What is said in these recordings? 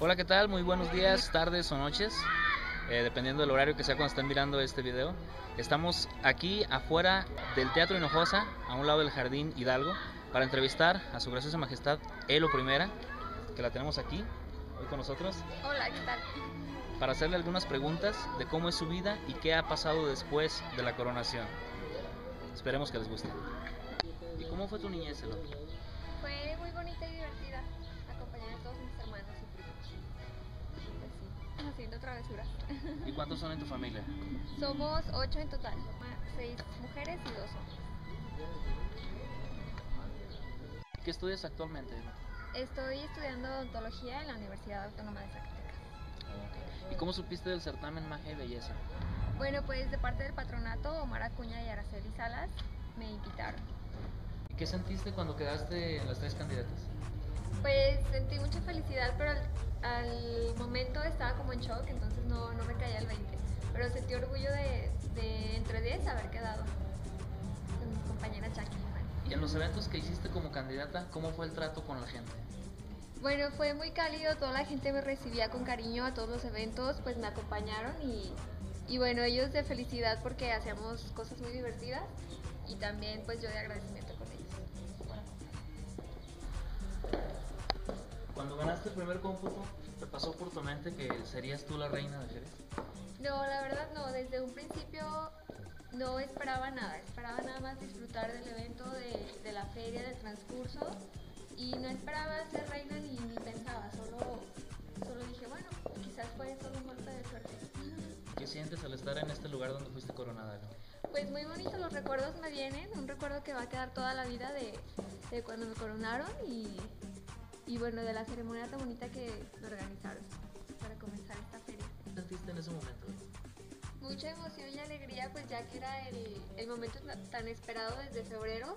Hola, ¿qué tal? Muy buenos días, tardes o noches, dependiendo del horario que sea cuando estén mirando este video. Estamos aquí afuera del Teatro Hinojosa, a un lado del Jardín Hidalgo, para entrevistar a su graciosa majestad Elo Primera, que la tenemos aquí, hoy con nosotros. Hola, ¿qué tal? Para hacerle algunas preguntas de cómo es su vida y qué ha pasado después de la coronación. Esperemos que les guste. ¿Y cómo fue tu niñez, Elo? Fue muy bonita y divertida, acompañada de todos mis hermanos y primos. Haciendo travesuras. ¿Y cuántos son en tu familia? Somos 8 en total, 6 mujeres y 2 hombres. ¿Qué estudias actualmente? Estoy estudiando odontología en la Universidad Autónoma de Zacatecas. Okay. ¿Y cómo supiste del certamen Magia y Belleza? Bueno, pues de parte del patronato, Omar Acuña y Araceli Salas me invitaron. ¿Y qué sentiste cuando quedaste en las 3 candidatas? Pues sentí mucha felicidad, pero al momento estaba como en shock, entonces no me caía el 20. Pero sentí orgullo de entre 10 haber quedado con mis compañeras Jackie y Fanny. ¿Y en los eventos que hiciste como candidata, cómo fue el trato con la gente? Bueno, fue muy cálido, toda la gente me recibía con cariño a todos los eventos, pues me acompañaron y bueno, ellos de felicidad porque hacíamos cosas muy divertidas y también pues yo de agradecimiento con ellos. Cuando ganaste el primer cómputo, ¿te pasó por tu mente que serías tú la reina de Jerez? No, la verdad no, desde un principio no esperaba nada más disfrutar del evento, de la feria, del transcurso, y no esperaba ser reina ni pensaba, solo dije, bueno, quizás fue solo un golpe de suerte. ¿Qué sientes al estar en este lugar donde fuiste coronada, ¿no? Pues muy bonito, los recuerdos me vienen, un recuerdo que va a quedar toda la vida de cuando me coronaron y bueno, de la ceremonia tan bonita que me organizaron para comenzar esta feria. ¿Qué sentiste en ese momento? Mucha emoción y alegría, pues ya que era el momento tan esperado desde febrero,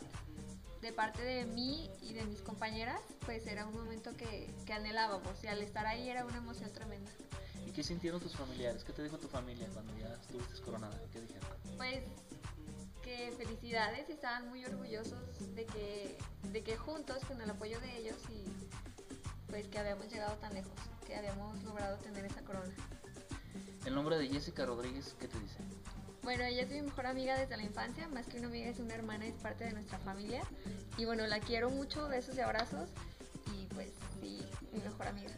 de parte de mí y de mis compañeras, pues era un momento que anhelábamos y al estar ahí era una emoción tremenda. ¿Y qué sintieron tus familiares? ¿Qué te dijo tu familia cuando ya estuviste coronada? ¿Qué dijeron? Pues que felicidades, estaban muy orgullosos de que juntos, con el apoyo de ellos y pues que habíamos llegado tan lejos, que habíamos logrado tener esa corona. El nombre de Jessica Rodríguez, ¿qué te dice? Bueno, ella es mi mejor amiga desde la infancia, más que una amiga es una hermana, es parte de nuestra familia y bueno, la quiero mucho, besos y abrazos y pues sí, mi mejor amiga.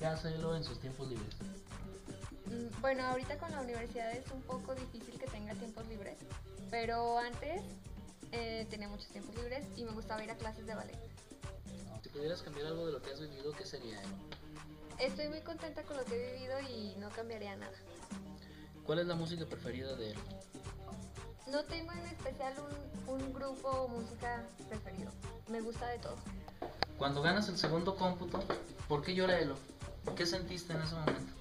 ¿Qué hace Elo en sus tiempos libres? Bueno, ahorita con la universidad es un poco difícil que tenga tiempos libres, pero antes tenía muchos tiempos libres y me gustaba ir a clases de ballet. Si pudieras cambiar algo de lo que has vivido, ¿qué sería, Elo? Estoy muy contenta con lo que he vivido y no cambiaría nada. ¿Cuál es la música preferida de Elo? No tengo en especial un grupo o música preferido. Me gusta de todo. Cuando ganas el segundo cómputo, ¿por qué llora Elo? ¿Qué sentiste en ese momento?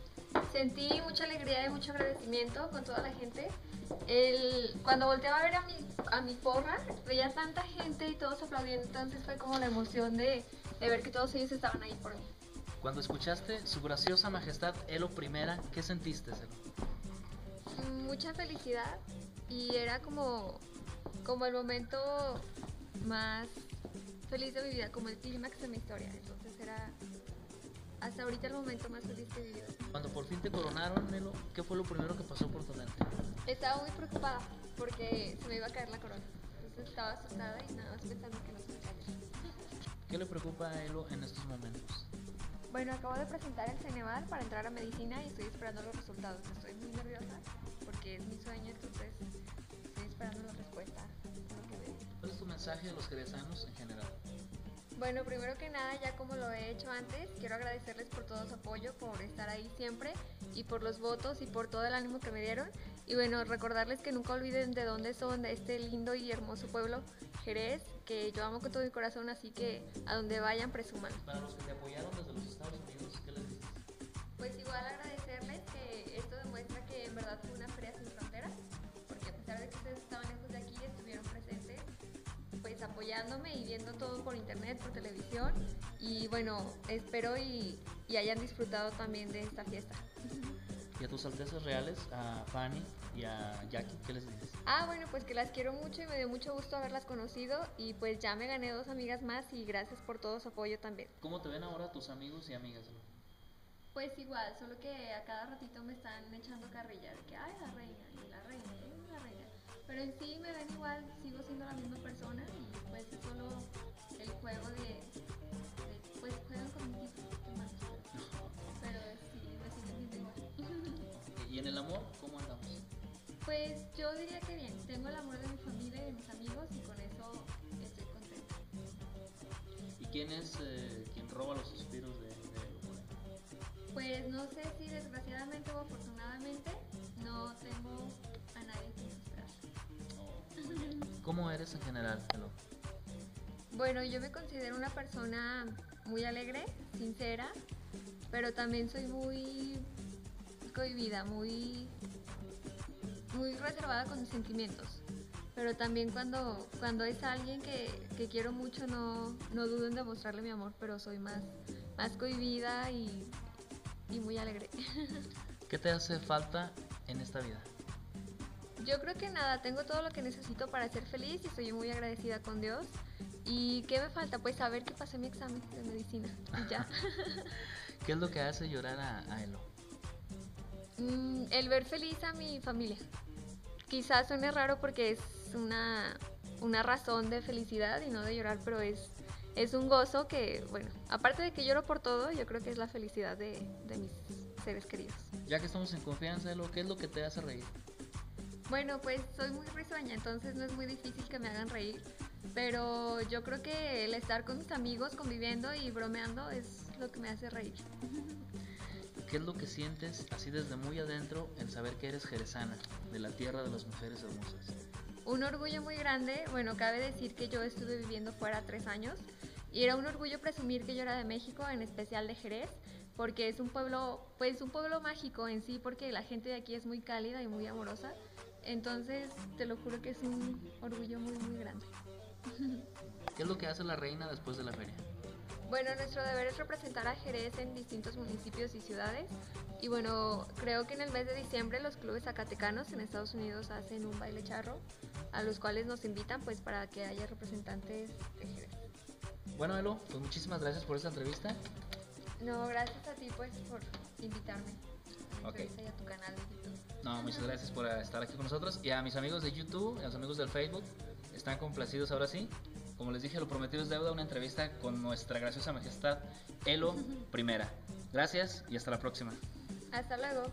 Sentí mucha alegría y mucho agradecimiento con toda la gente. Cuando volteaba a ver a mi porra, veía tanta gente y todos aplaudiendo, entonces fue como la emoción de ver que todos ellos estaban ahí por mí. Cuando escuchaste su graciosa majestad Elo Primera, ¿qué sentiste, Elo? Mucha felicidad y era como el momento más feliz de mi vida, como el clímax de mi historia, entonces era hasta ahorita el momento más feliz que he vivido. Cuando por fin te coronaron, Elo, ¿qué fue lo primero que pasó por tu mente? Estaba muy preocupada porque se me iba a caer la corona. Entonces estaba asustada y nada más pensando que no se me caía. ¿Qué le preocupa a Elo en estos momentos? Bueno, acabo de presentar el Ceneval para entrar a medicina y estoy esperando los resultados. Estoy muy nerviosa porque es mi sueño, entonces estoy esperando la respuesta. ¿Cuál es tu mensaje a los jerezanos en general? Bueno, primero que nada, ya como lo he hecho antes, quiero agradecerles por todo su apoyo, por estar ahí siempre y por los votos y por todo el ánimo que me dieron. Y bueno, recordarles que nunca olviden de dónde son, de este lindo y hermoso pueblo, Jerez, que yo amo con todo mi corazón, así que a donde vayan presuman. Para los que te apoyaron desde los Estados Unidos, ¿qué les dices? Pues igual agradecerles que esto demuestra que en verdad fue una feria sin fronteras, porque a pesar de que ustedes estaban lejos de aquí, estuvieron preparándome y viendo todo por internet, por televisión. Y bueno, espero y hayan disfrutado también de esta fiesta. ¿Y a tus altezas reales, a Fanny y a Jackie, qué les dices? Ah, bueno, pues que las quiero mucho y me dio mucho gusto haberlas conocido y pues ya me gané 2 amigas más y gracias por todo su apoyo también. ¿Cómo te ven ahora tus amigos y amigas? Pues igual, solo que a cada ratito me están echando carrilla de que, ay, la reina, y la reina, y la reina. Pero en sí me ven igual, sigo siendo la misma persona y pues es solo el juego de pues juegan con mi tipo, pero sí, me siento bien igual. ¿Y en el amor cómo andamos? Pues yo diría que bien, tengo el amor de mi familia y de mis amigos y con eso estoy contenta. ¿Y quién es quien roba los suspiros de Elo? Pues no sé si desgraciadamente o afortunadamente no tengo a nadie que mostrar. ¿Cómo eres en general, Elo? Bueno, yo me considero una persona muy alegre, sincera, pero también soy muy cohibida, muy reservada con mis sentimientos. Pero también cuando es alguien que quiero mucho, no dudo en demostrarle mi amor, pero soy más cohibida y muy alegre. ¿Qué te hace falta en esta vida? Yo creo que nada, tengo todo lo que necesito para ser feliz y estoy muy agradecida con Dios. ¿Y qué me falta? Pues saber que pasé mi examen de medicina y ya. ¿Qué es lo que hace llorar a Elo? El ver feliz a mi familia. Quizás suene raro porque es una razón de felicidad y no de llorar, pero es un gozo que, bueno, aparte de que lloro por todo, yo creo que es la felicidad de mis seres queridos. Ya que estamos en confianza, Elo, ¿qué es lo que te hace reír? Bueno, pues soy muy risueña, entonces no es muy difícil que me hagan reír, pero yo creo que el estar con mis amigos, conviviendo y bromeando es lo que me hace reír. ¿Qué es lo que sientes así desde muy adentro el saber que eres jerezana, de la tierra de las mujeres hermosas? Un orgullo muy grande. Bueno, cabe decir que yo estuve viviendo fuera 3 años y era un orgullo presumir que yo era de México, en especial de Jerez, porque es un pueblo, pues un pueblo mágico en sí, porque la gente de aquí es muy cálida y muy amorosa. Entonces, te lo juro que es un orgullo muy grande. ¿Qué es lo que hace la reina después de la feria? Bueno, nuestro deber es representar a Jerez en distintos municipios y ciudades. Y bueno, creo que en el mes de diciembre los clubes zacatecanos en Estados Unidos hacen un baile charro, a los cuales nos invitan pues para que haya representantes de Jerez. Bueno, Elo, pues muchísimas gracias por esta entrevista. No, gracias a ti pues por invitarme a entrevista y a tu canal de YouTube. No, muchas gracias por estar aquí con nosotros. Y a mis amigos de YouTube, a los amigos del Facebook, están complacidos ahora sí. Como les dije, lo prometido es deuda, una entrevista con nuestra graciosa majestad Elo Primera. Gracias y hasta la próxima. Hasta luego.